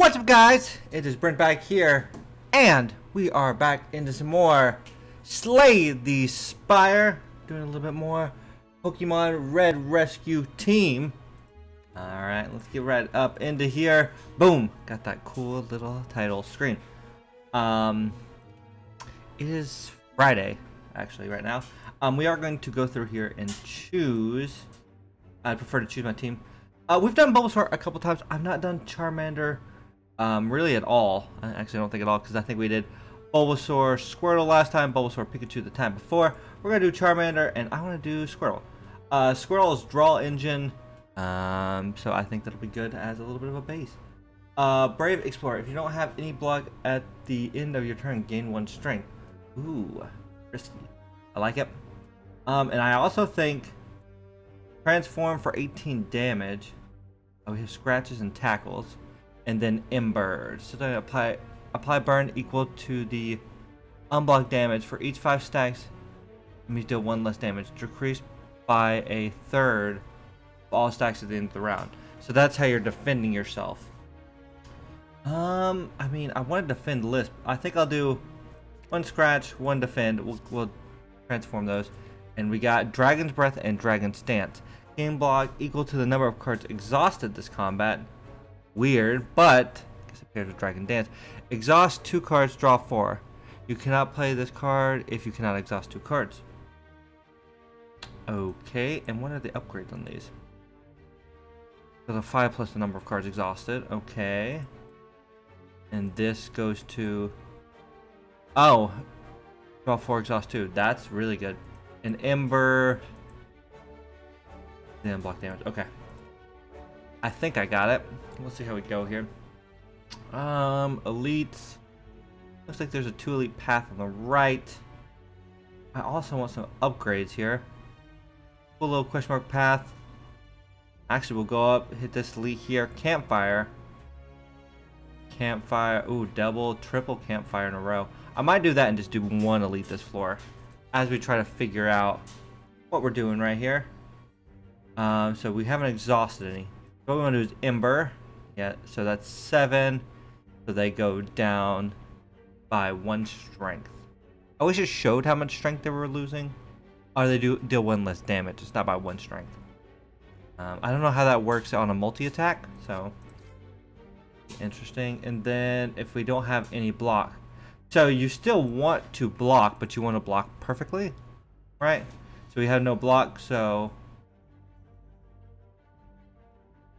What's up, guys? It is Brent back here, and we are back into some more Slay the Spire. Doing a little bit more Pokemon Red Rescue Team. Alright, let's get right up into here. Boom! Got that cool little title screen. It is Friday, actually, right now. We are going to go through here and choose. I'd prefer to choose my team. We've done Bulbasaur a couple times. I've not done Charmander really at all. I actually don't think at all, because I think we did Bulbasaur Squirtle last time, Bulbasaur Pikachu the time before. We're going to do Charmander, and I want to do Squirtle. Squirtle is Draw Engine, so I think that'll be good as a little bit of a base. Brave Explorer. If you don't have any block at the end of your turn, gain one strength. Ooh, risky. I like it. And I also think Transform for 18 damage. Oh, we have Scratches and Tackles, and then Embers. So then apply burn equal to the unblocked damage for each 5 stacks. Let me deal 1 less damage, decreased by a third of all stacks at the end of the round. So that's how you're defending yourself. I mean, I want to defend Lisp. I think I'll do 1 scratch, 1 defend. We'll transform those, and we got Dragon's Breath and Dragon's Dance. Game block equal to the number of cards exhausted this combat. Weird, but I guess it pairs with Dragon Dance. Exhaust 2 cards, draw 4. You cannot play this card if you cannot exhaust 2 cards. Okay, and what are the upgrades on these? So the 5 plus the number of cards exhausted. Okay. And this goes to... oh! Draw 4, exhaust 2. That's really good. An Ember, then block damage. Okay, I think I got it. Let's see how we go here. Elites. Looks like there's a 2 elite path on the right. I also want some upgrades here. Cool little question mark path. Actually, we'll go up, hit this elite here. Campfire. Campfire. Ooh, double, triple campfire in a row. I might do that and just do 1 elite this floor, as we try to figure out what we're doing right here. So we haven't exhausted any. What we want to do is Ember. Yeah, so that's 7. So they go down by 1 strength. I wish it showed how much strength they were losing. Or they deal 1 less damage. It's not by 1 strength. I don't know how that works on a multi-attack. So, interesting. And then if we don't have any block. So you still want to block, but you want to block perfectly, right? So we have no block, so...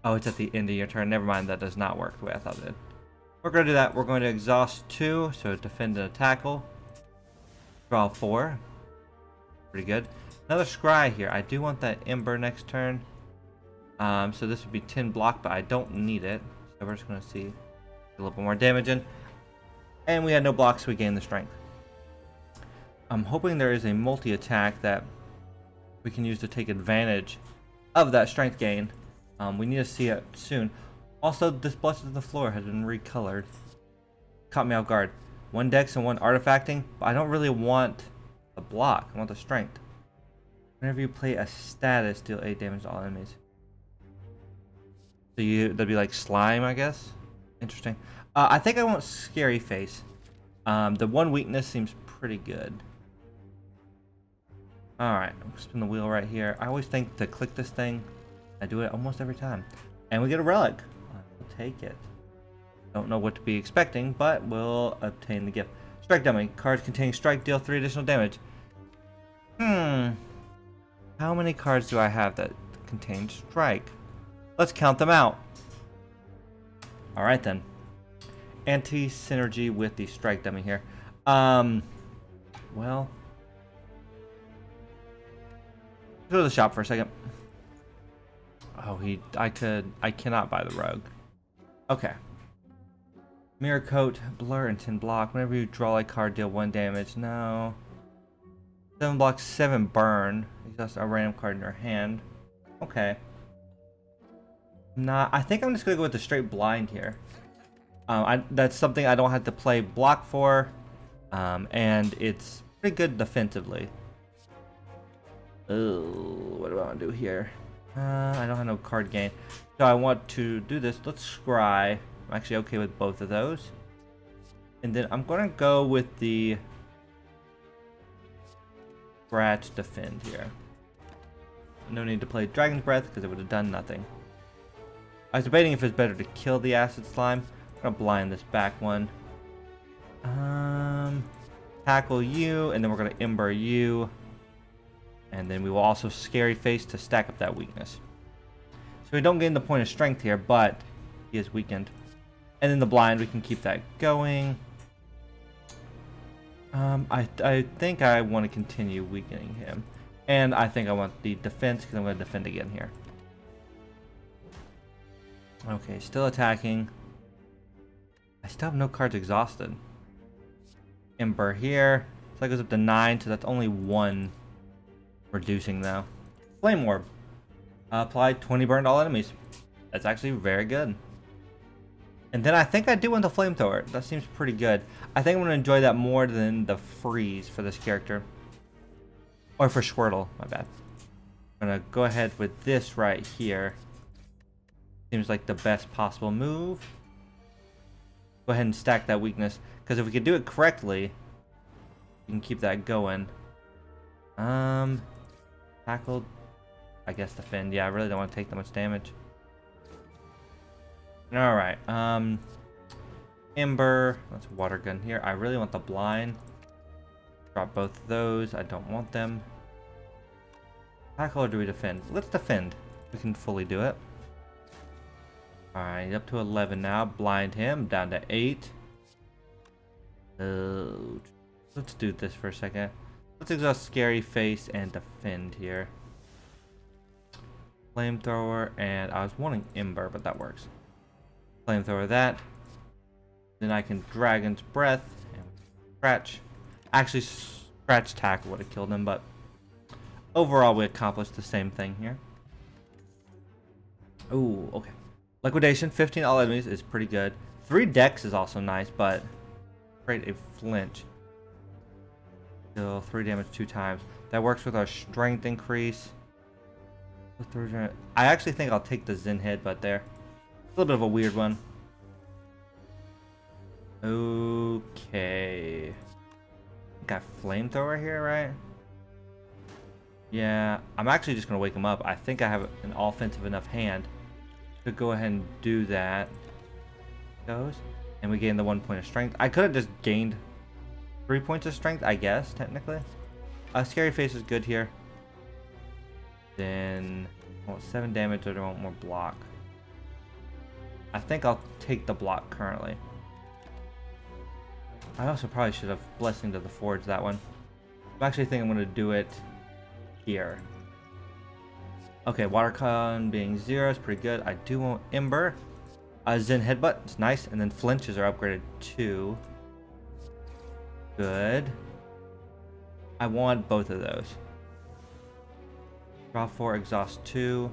oh, it's at the end of your turn. Never mind, that does not work the way I thought it did. We're going to do that. We're going to exhaust 2, so defend and tackle. Draw 4. Pretty good. Another scry here. I do want that Ember next turn. So this would be 10 block, but I don't need it. So we're just going to see a little bit more damage in. And we had no blocks, so we gained the strength. I'm hoping there is a multi-attack that we can use to take advantage of that strength gain. We need to see it soon. Also, this Blessed of the Floor has been recolored. Caught me off guard. 1 dex and 1 artifacting, but I don't really want a block. I want the strength. Whenever you play a status, deal 8 damage to all enemies. So that'd be like slime, I guess. Interesting. I think I want Scary Face. The 1 weakness seems pretty good. Alright, I'm going to spin the wheel right here. I always think to click this thing. I do it almost every time. And we get a relic. I'll take it. Don't know what to be expecting, but we'll obtain the gift. Strike Dummy. Cards containing strike deal 3 additional damage. How many cards do I have that contain strike? Let's count them out. Alright then. Anti-synergy with the strike dummy here. Well, go to the shop for a second. Oh, I cannot buy the rug. Okay. Mirror coat, blur, and 10 block. Whenever you draw a card, deal 1 damage. No. 7 block, 7 burn. Exhaust a random card in your hand. Okay. Nah, I think I'm just gonna go with the straight blind here. That's something I don't have to play block for, and it's pretty good defensively. Oh, what do I want to do here? I don't have no card gain, so I want to do this. Let's scry. I'm actually okay with both of those. And then I'm going to go with the Scratch Defend here. No need to play Dragon's Breath because it would have done nothing. I was debating if it's better to kill the Acid Slime. I'm going to blind this back one. Tackle you, and then we're going to Ember you. And then we will also Scary Face to stack up that weakness. So we don't gain the point of strength here, but he is weakened. And then the blind, we can keep that going. I think I want to continue weakening him. And I think I want the defense because I'm going to defend again here. Okay, still attacking. I still have no cards exhausted. Ember here. So that goes up to 9, so that's only 1 reducing though. Flame Orb. Apply 20 burn to all enemies. That's actually very good. And then I think I do want the Flamethrower. That seems pretty good. I think I'm going to enjoy that more than the Freeze for this character. Or for Squirtle, my bad. I'm going to go ahead with this right here. Seems like the best possible move. Go ahead and stack that weakness. Because if we could do it correctly, we can keep that going. Tackled. I guess defend. Yeah, I really don't want to take that much damage. Alright, Ember, that's a water gun here. I really want the blind. Drop both of those. I don't want them. Tackle or do we defend? Let's defend. We can fully do it. Alright, up to 11 now. Blind him, down to 8. Let's do this for a second. Let's exhaust Scary Face and defend here. Flamethrower, and I was wanting Ember, but that works. Flamethrower that. Then I can Dragon's Breath and Scratch. Actually, Scratch Tackle would have killed him, but overall we accomplished the same thing here. Ooh, okay. Liquidation, 15 all enemies is pretty good. 3 decks is also nice, but create a flinch. Deal 3 damage 2 times. That works with our strength increase. I actually think I'll take the Zen Head, but there. A little bit of a weird one. Okay. Got Flamethrower here, right? Yeah, I'm actually just going to wake him up. I think I have an offensive enough hand to go ahead and do that. Goes. And we gain the 1 point of strength. I could have just gained 3 points of strength, I guess, technically. Scary Face is good here. Then, I want 7 damage or do I want more block? I think I'll take the block currently. I also probably should have Blessing to the Forge that one. I actually think I'm going to do it here. Okay, Water Con being 0 is pretty good. I do want Ember. Zen Headbutt, it's nice. And then Flinches are upgraded 2. Good. I want both of those. Draw 4, exhaust 2.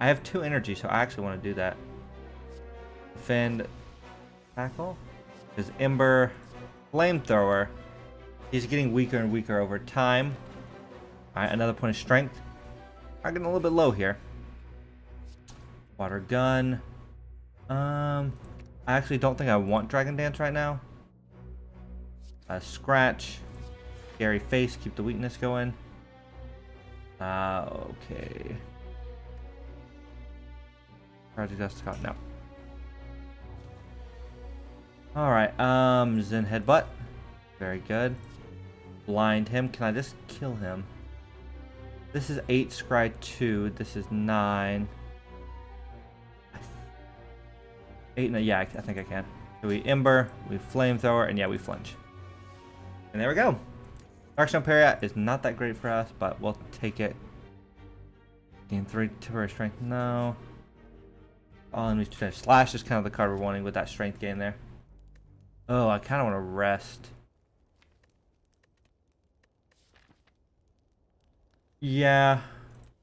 I have 2 energy, so I actually want to do that. Defend, tackle, because Ember, Flamethrower, he's getting weaker and weaker over time. All right, another point of strength. I'm getting a little bit low here. Water gun. I actually don't think I want Dragon Dance right now. Scratch, Scary Face, keep the weakness going. Okay. Project Dust Caught now. Alright, Zen Headbutt. Very good. Blind him. Can I just kill him? This is 8, Scry 2. This is 9. 8, no, yeah, I think I can. So we Ember, we Flamethrower, and yeah, we Flinch. And there we go. Darkstone Pariah is not that great for us, but we'll take it. Gain 3 temporary strength. No. All enemies to finish. Slash is kind of the card we're wanting with that strength gain there. Oh, I kind of want to rest. Yeah.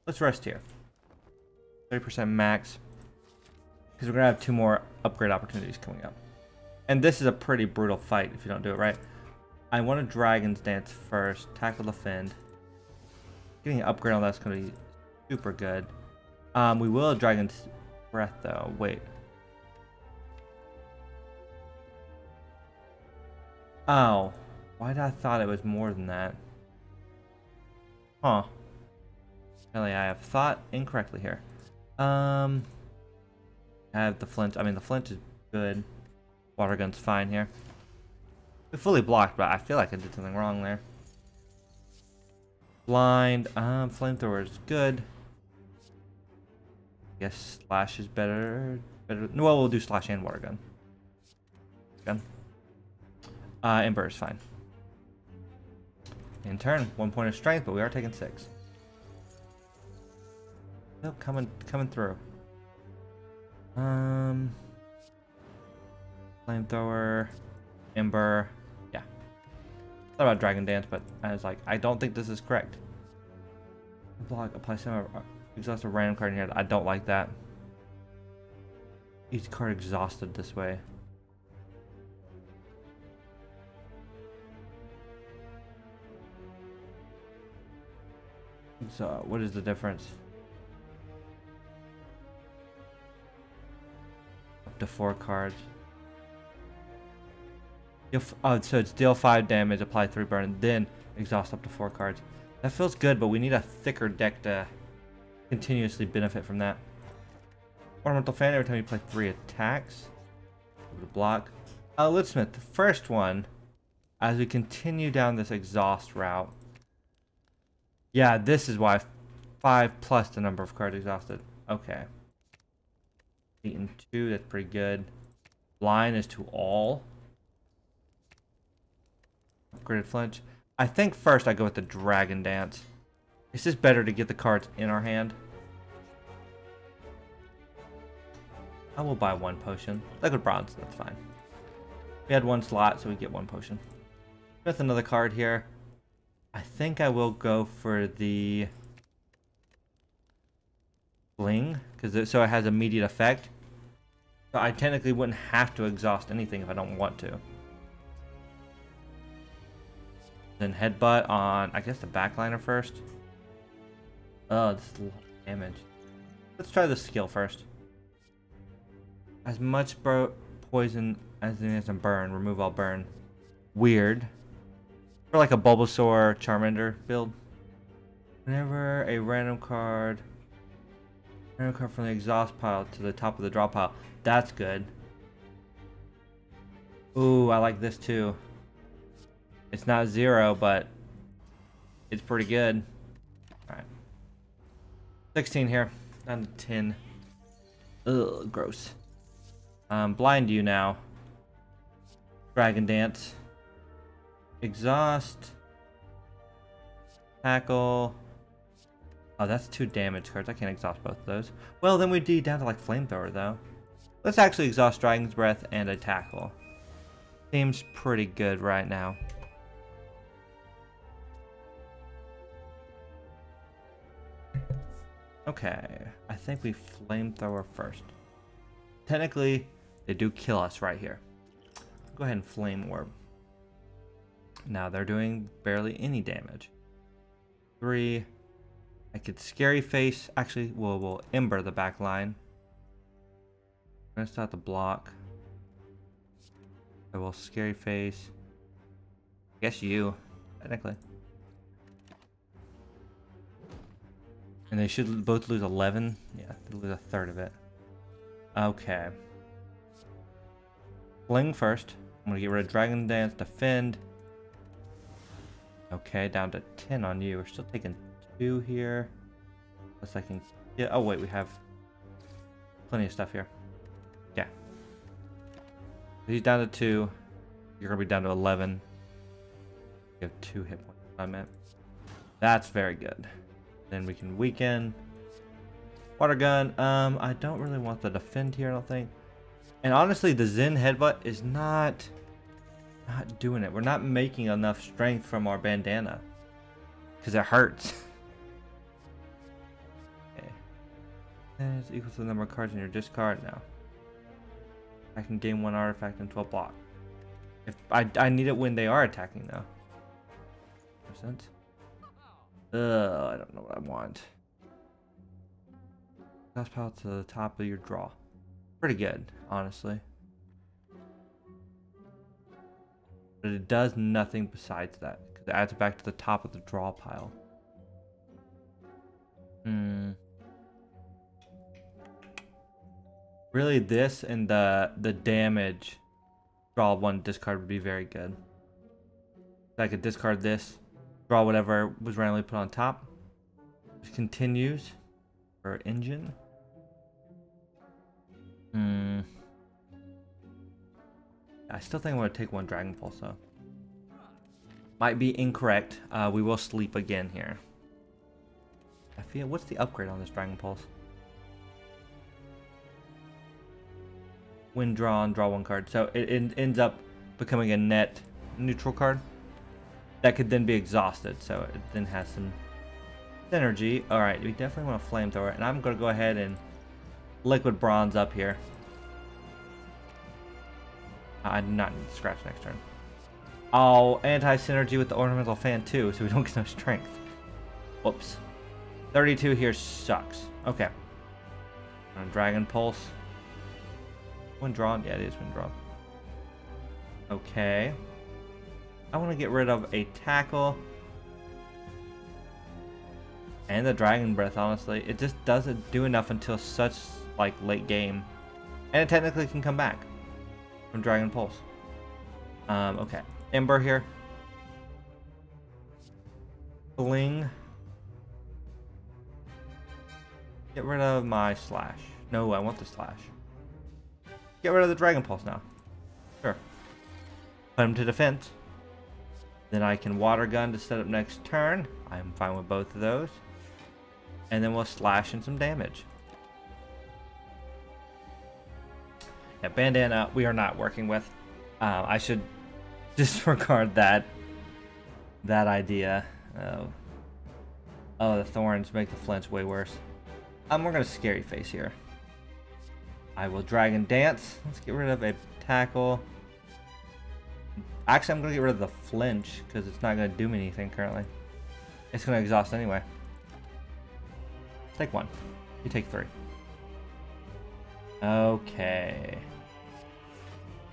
Let's rest here. 30% max. Because we're going to have 2 more upgrade opportunities coming up. And this is a pretty brutal fight if you don't do it right. I want to Dragon's Dance first. Tackle Defend. Getting an upgrade on that's going to be super good. We will Dragon's Breath though. Wait. Oh. Why did I thought it was more than that? Huh. Really, I have thought incorrectly here. I have the flint. I mean, the flint is good. Water gun's fine here. It's fully blocked, but I feel like I did something wrong there. Blind. Flamethrower is good. I guess slash is better. Well, we'll do slash and water gun. Ember is fine. In turn, 1 point of strength, but we are taking 6. Nope, coming through. Flamethrower, Ember, yeah. Thought about Dragon Dance, but I was like, I don't think this is correct. Block, apply some exhaust a random card in your head. I don't like that. Each card exhausted this way. So, what is the difference? Up to 4 cards. Oh, so it's deal 5 damage, apply 3 burn, then exhaust up to 4 cards. That feels good, but we need a thicker deck to continuously benefit from that. Ornamental Fan, every time you play 3 attacks. Over to block. Lidsmith, the first one, as we continue down this exhaust route. Yeah, this is why 5 plus the number of cards exhausted. Okay. 8 and 2, that's pretty good. Blind is to all. Upgraded flinch. I think first I go with the Dragon Dance. It's just better to get the cards in our hand. I will buy 1 potion. Liquid Bronze, that's fine. We had 1 slot, so we get 1 potion. With another card here. I think I will go for the Bling, so it has immediate effect. So I technically wouldn't have to exhaust anything if I don't want to. Then Headbutt on, I guess, the Backliner first. Oh, this is a lot of damage. Let's try the skill first. As much poison as it is in burn, remove all burn. Weird. For like a Bulbasaur Charmander build. Whenever a random card from the exhaust pile to the top of the draw pile. That's good. Ooh, I like this too. It's not 0, but it's pretty good. Alright. 16 here. Down to 10. Ugh, gross. Blind you now. Dragon Dance. Exhaust, tackle. Oh, that's 2 damage cards. I can't exhaust both of those. Well, then we'd be down to like Flamethrower though. Let's actually exhaust Dragon's Breath and a tackle. Seems pretty good right now. Okay, I think we Flamethrower first. Technically, they do kill us right here. Go ahead and Flame Orb. Now they're doing barely any damage. 3. I could Scary Face. Actually, we'll Ember the back line. I'm gonna start the block. I will Scary Face. I guess you, technically. And they should both lose 11. Yeah, they lose 1/3 of it. Okay. Bling first. I'm gonna get rid of Dragon Dance, defend. Okay, down to 10 on you. We're still taking 2 here. Unless I can get... Oh, wait, we have plenty of stuff here. Yeah. He's down to 2. You're going to be down to 11. You have 2 hit points. I meant. That's very good. Then we can weaken. Water gun. I don't really want the defend here, I don't think. And honestly, the Zen Headbutt is not doing it. We're not making enough strength from our bandana because it hurts. Okay, and it's equal to the number of cards in your discard. Now I can gain 1 artifact and 12 block if I need it when they are attacking though. Makes sense. I don't know what I want. Last pile to the top of your draw. Pretty good, honestly. but it does nothing besides that. It adds back to the top of the draw pile. Hmm. Really, this and the damage draw one discard would be very good. I could discard this, draw whatever was randomly put on top. Which continues for engine. Hmm. I still think I'm going to take one Dragon Pulse, though. Might be incorrect. We will sleep again here. I feel... What's the upgrade on this Dragon Pulse? When drawn, draw one card. So it ends up becoming a net neutral card. That could then be exhausted, so it then has some synergy. Alright, we definitely want a Flamethrower, and I'm going to go ahead and Liquid Bronze up here. I do not need to scratch next turn. Oh, anti-synergy with the Ornamental Fan too, so we don't get no strength. Whoops. 32 here sucks. Okay. Dragon Pulse. When drawn? Yeah, it is when drawn. Okay. I want to get rid of a Tackle. And the Dragon Breath, honestly. It just doesn't do enough until such, like, late game. And it technically can come back from Dragon Pulse. Okay. Ember here. Bling. Get rid of my Slash. No, I want the Slash. Get rid of the Dragon Pulse now. Sure. Put him to defense. Then I can Water Gun to set up next turn. I'm fine with both of those. And then we'll slash in some damage. Yeah, Bandana, we are not working with. I should disregard that idea. Oh, the thorns make the flinch way worse. We're going to Scary Face here. I will Dragon Dance. Let's get rid of a Tackle. Actually, I'm going to get rid of the flinch because it's not going to do me anything currently. It's going to exhaust anyway. Take one. You take three. Okay.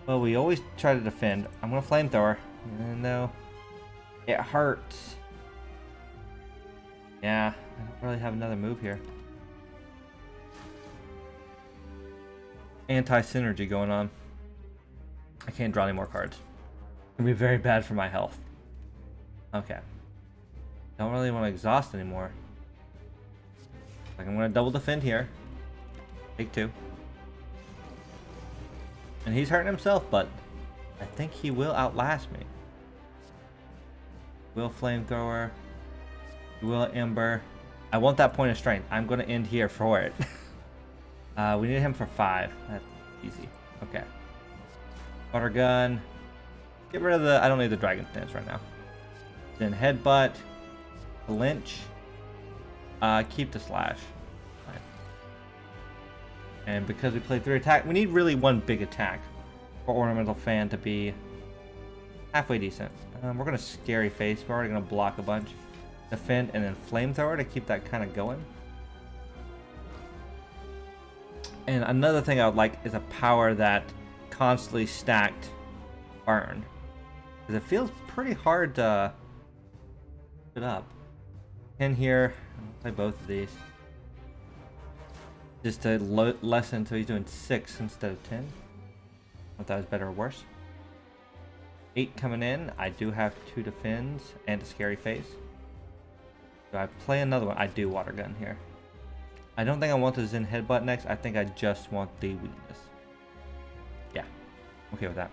Well, we always try to defend. I'm going to Flamethrower. Even though it hurts. Yeah, I don't really have another move here. Anti-synergy going on. I can't draw any more cards. It's going to be very bad for my health. Okay. Don't really want to exhaust anymore. Like, I'm going to double defend here. Take two. And he's hurting himself, but I think he will outlast me. Will Flamethrower. Will Ember. I want that point of strength. I'm going to end here for it. We need him for 5. That's easy. Okay. Water Gun. Get rid of the... I don't need the Dragon Stance right now. Then Headbutt. Lynch. Keep the Slash. Right. And because we played 3 attack, we need really one big attack for Ornamental Fan to be halfway decent. We're going to Scary Face. We're already going to block a bunch. Defend and then Flamethrower to keep that kind of going. And another thing I would like is a power that constantly stacked burn. Because it feels pretty hard to it up. In here, I'll play both of these. Just to lessen, so he's doing 6 instead of 10. I thought it was better or worse. 8 coming in. I do have 2 defends and a Scary Face. Do I play another one? I do Water Gun here. I don't think I want the Zen Headbutt next. I think I just want the weakness. Yeah. Okay with that.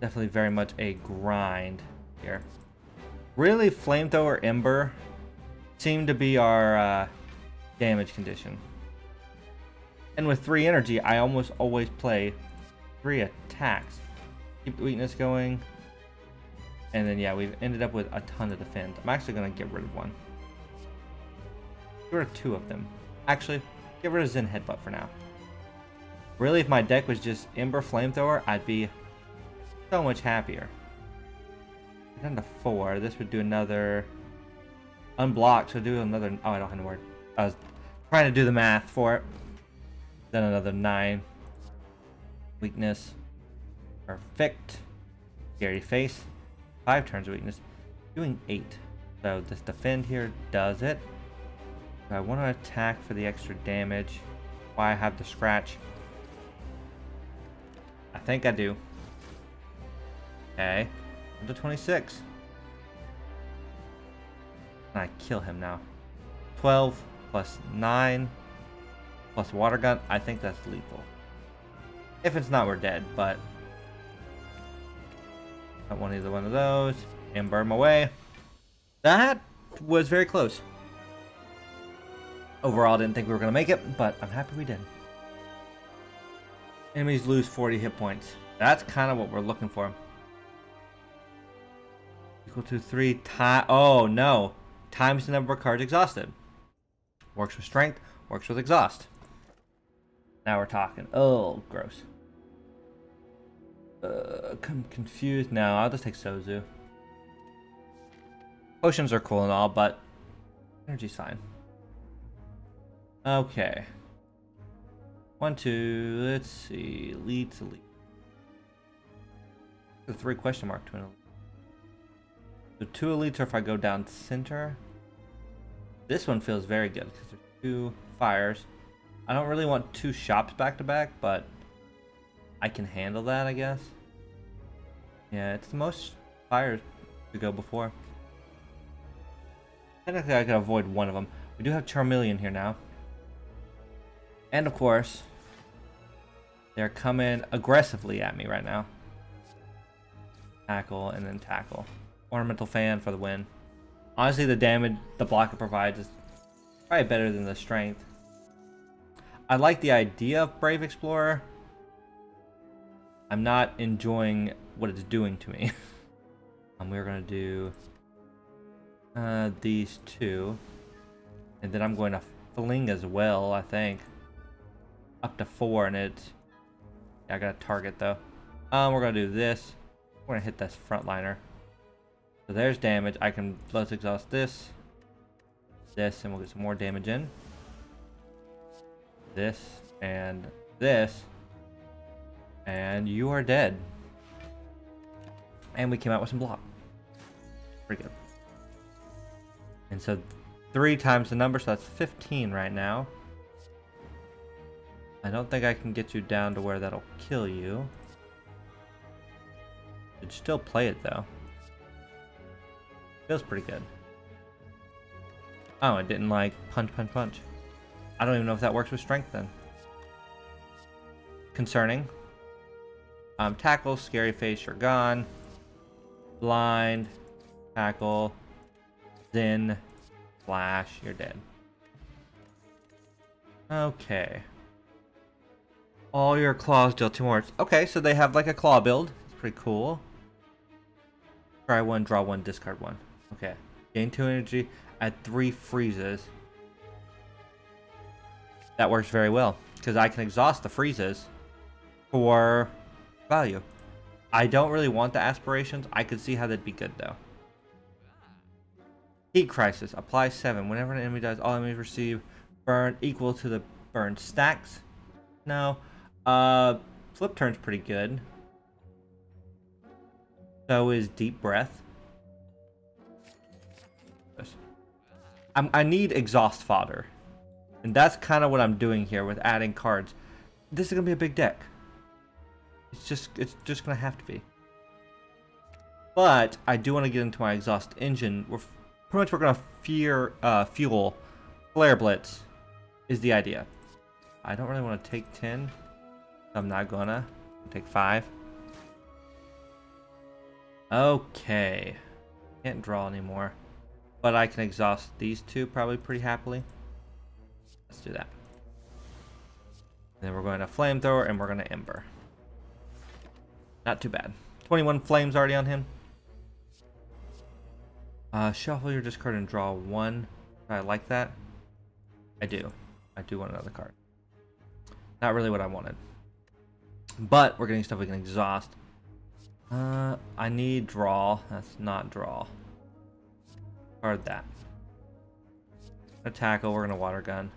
Definitely very much a grind here. Really, Flamethrower, Ember seem to be our damage condition. And with 3 energy, I almost always play 3 attacks. Keep the weakness going. And then, yeah, we've ended up with a ton of defend. I'm actually going to get rid of one. Get rid of 2 of them. Actually, get rid of Zen Headbutt for now. Really, if my deck was just Ember Flamethrower, I'd be so much happier. We're down to 4. This would do another... Unblocked, so do another... Oh, I don't have a word. I was trying to do the math for it. Then another 9. weakness. Perfect. Scary face. 5 turns of weakness. Doing 8. So this defend here does it. I want to attack for the extra damage. Why I have the scratch? I think I do. Okay. Up to 26. And I kill him now. 12 plus 9 plus water gun. I think that's lethal. If it's not, we're dead, but I want either one of those and burn him away. That was very close. Overall, I didn't think we were going to make it, but I'm happy we did. Enemies lose 40 hit points. That's kind of what we're looking for. Equal to 3 times... Oh, no. Times the number of cards exhausted. Works with strength. Works with exhaust. Now we're talking. Oh, gross. I'm confused. No, I'll just take Sozu. Potions are cool and all, but... energy's fine. Okay. 1, 2, let's see. Lead to lead. The 3 question mark to an elite. The 2 elites are if I go down center. This one feels very good because there's 2 fires. I don't really want 2 shops back to back, but I can handle that, I guess. Yeah, it's the most fires to go before. Technically, I could avoid one of them. We do have Charmeleon here now. And of course, they're coming aggressively at me right now. Tackle and then tackle. Ornamental Fan for the win. Honestly, the damage the blocker provides is probably better than the strength. I like the idea of Brave Explorer. I'm not enjoying what it's doing to me. We're going to do these two. And then I'm going to fling as well, I think. Up to 4 and it's... yeah, I got a target though. We're going to do this. We're going to hit this frontliner. So there's damage. I can... let's exhaust this. This, and we'll get some more damage in. This, and this. And you are dead. And we came out with some block. Pretty good. And so... 3 times the number, so that's 15 right now. I don't think I can get you down to where that'll kill you. You should still play it though. Feels pretty good. Oh, it didn't like punch, punch, punch. I don't even know if that works with strength then. Concerning. Tackle, scary face, you're gone. Blind, tackle, then. Flash, you're dead. Okay. All your claws deal 2 more. Okay, so they have like a claw build. It's pretty cool. Try 1, draw 1, discard 1. Okay. Gain 2 energy, add 3 freezes. That works very well because I can exhaust the freezes for value. I don't really want the aspirations. I could see how that'd be good though. Heat Crisis. Apply 7. Whenever an enemy dies, all enemies receive burn equal to the burn stacks. No. Flip turn's pretty good. So is Deep Breath. I need exhaust fodder. And that's kind of what I'm doing here with adding cards. This is going to be a big deck. It's just going to have to be. But I do want to get into my exhaust engine. Pretty much we're going to fuel Flare Blitz is the idea. I don't really want to take 10. I'm not going to. Take 5. Okay. Can't draw anymore. But I can exhaust these two probably pretty happily. Let's do that. And then we're going to Flamethrower and we're going to Ember. Not too bad. 21 flames already on him. Shuffle your discard and draw 1. I like that. I do want another card. Not really what I wanted. But we're getting stuff we can exhaust. I need draw. That's not draw. Card that. A tackle. We're going to water gun.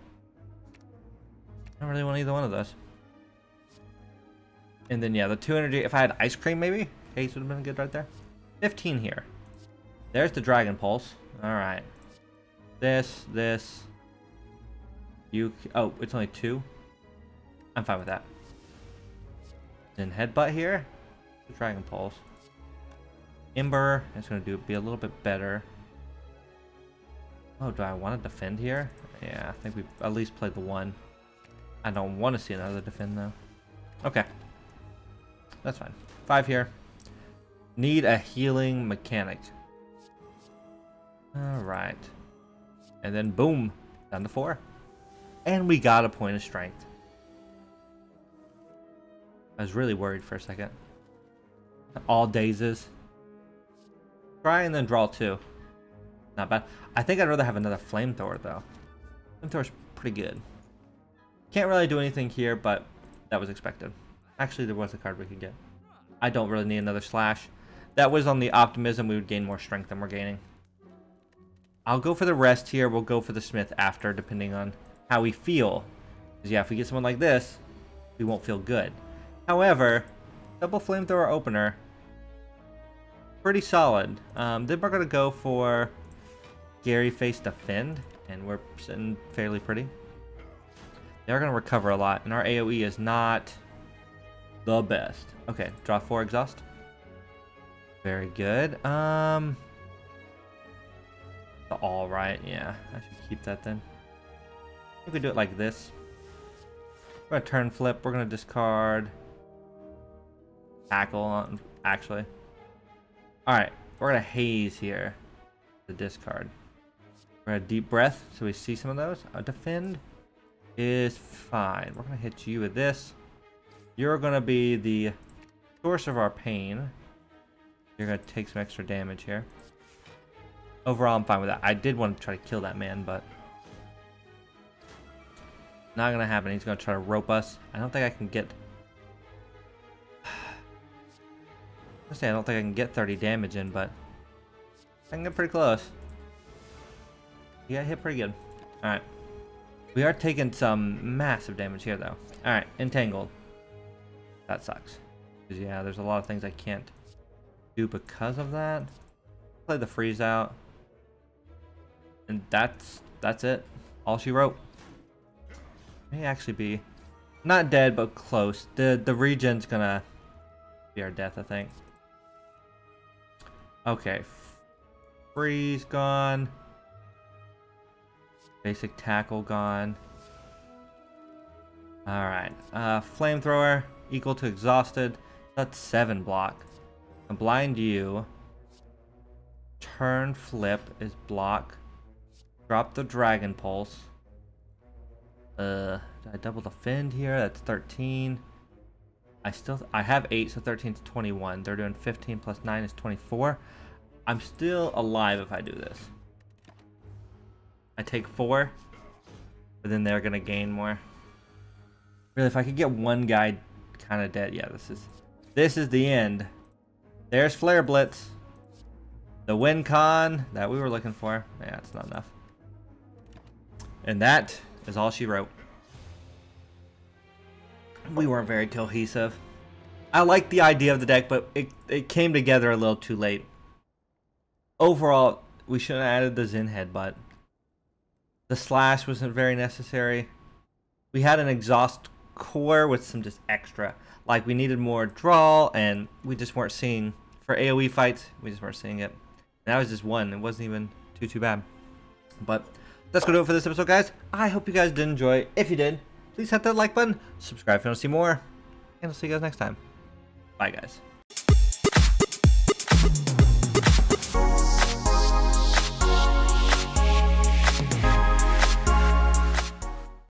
I don't really want either one of those. And then, yeah, the 2 energy. If I had ice cream, maybe haste would have been good right there. 15 here. There's the Dragon Pulse. All right. This. You. Oh, it's only 2. I'm fine with that. Then Headbutt here. The Dragon Pulse. Ember. It's gonna be a little bit better. Oh, do I want to defend here? Yeah, I think we at least played the 1. I don't want to see another defend though. Okay. That's fine. 5 here. Need a healing mechanic. Alright. And then boom. Down to 4. And we got a point of strength. I was really worried for a second. All dazes. Try and then draw 2. Not bad. I think I'd rather have another flamethrower though. Flamethrower's pretty good. Can't really do anything here, but that was expected. Actually, there was a card we could get. I don't really need another slash. That was on the optimism we would gain more strength than we're gaining. I'll go for the rest here. We'll go for the smith after, depending on how we feel. Because yeah, if we get someone like this, we won't feel good. However, double flamethrower opener, pretty solid. Then we're gonna go for Gary face defend, and we're sitting fairly pretty. They're gonna recover a lot, and our AoE is not the best. Okay, draw 4 exhaust. Very good. All right, yeah, I should keep that then. I think we do it like this. We're gonna turn flip. We're gonna discard tackle on, actually. All right, we're gonna haze here. The discard. We're gonna deep breath so we see some of those. Defend is fine. We're gonna hit you with this. You're gonna be the source of our pain. You're gonna take some extra damage here. Overall, I'm fine with that. I did want to try to kill that man, but not gonna happen. He's gonna try to rope us. I don't think I can get. I say I don't think I can get 30 damage in, but I can get pretty close. You got hit pretty good. All right, we are taking some massive damage here, though. All right, entangled. That sucks. Cause yeah, there's a lot of things I can't do because of that. Play the freeze out, and that's it. All she wrote. May actually be not dead, but close. The regen's gonna be our death, I think. Okay, freeze gone. Basic tackle gone. All right, flamethrower equal to exhausted. That's 7 block. And blind you. Turn flip is block. Drop the Dragon Pulse. Did I double defend here? That's 13. I have 8, so 13 is 21. They're doing 15 plus 9 is 24. I'm still alive if I do this. I take 4, but then they're gonna gain more. Really, if I could get one guy kind of dead, yeah, this is the end. There's Flare Blitz. The win con that we were looking for. Yeah, it's not enough. And that is all she wrote. We weren't very cohesive. I like the idea of the deck, but it came together a little too late. Overall, we should have added the Zen Headbutt. The slash wasn't very necessary. We had an exhaust core with some just extra. Like, we needed more draw, and we just weren't seeing... For AoE fights, we just weren't seeing it. That was just 1. It wasn't even too bad. But that's gonna do it for this episode, guys. I hope you guys did enjoy. If you did, please hit that like button, subscribe if you want to see more, and I'll see you guys next time. Bye, guys.